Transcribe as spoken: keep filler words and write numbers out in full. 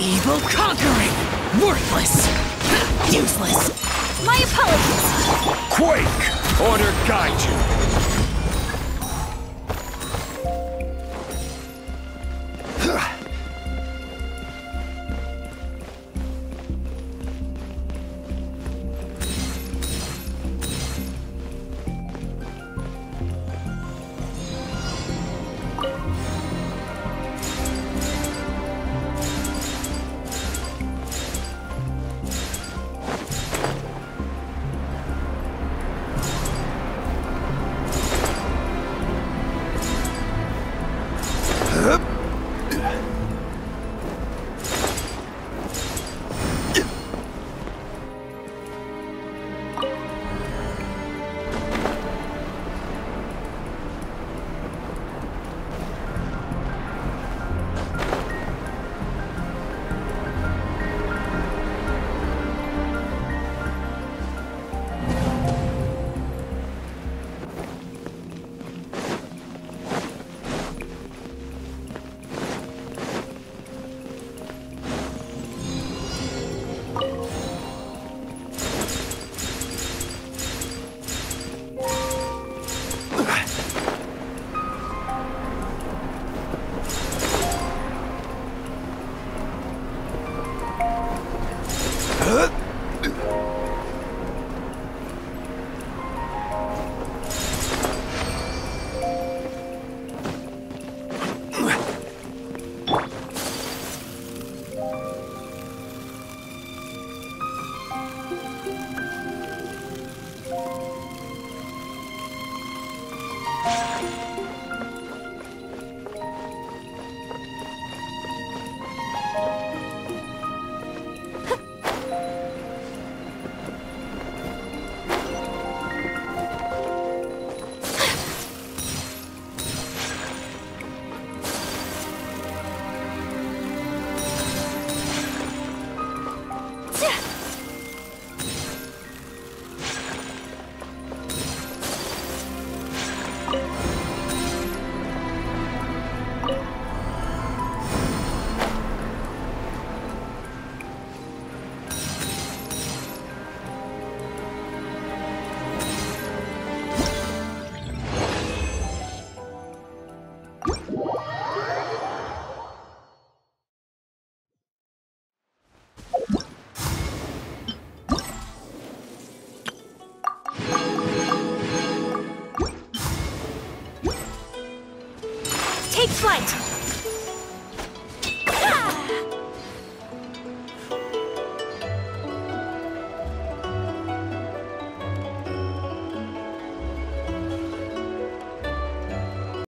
Evil conquering! Worthless! Useless! My apologies! Quake! Order guide you! right.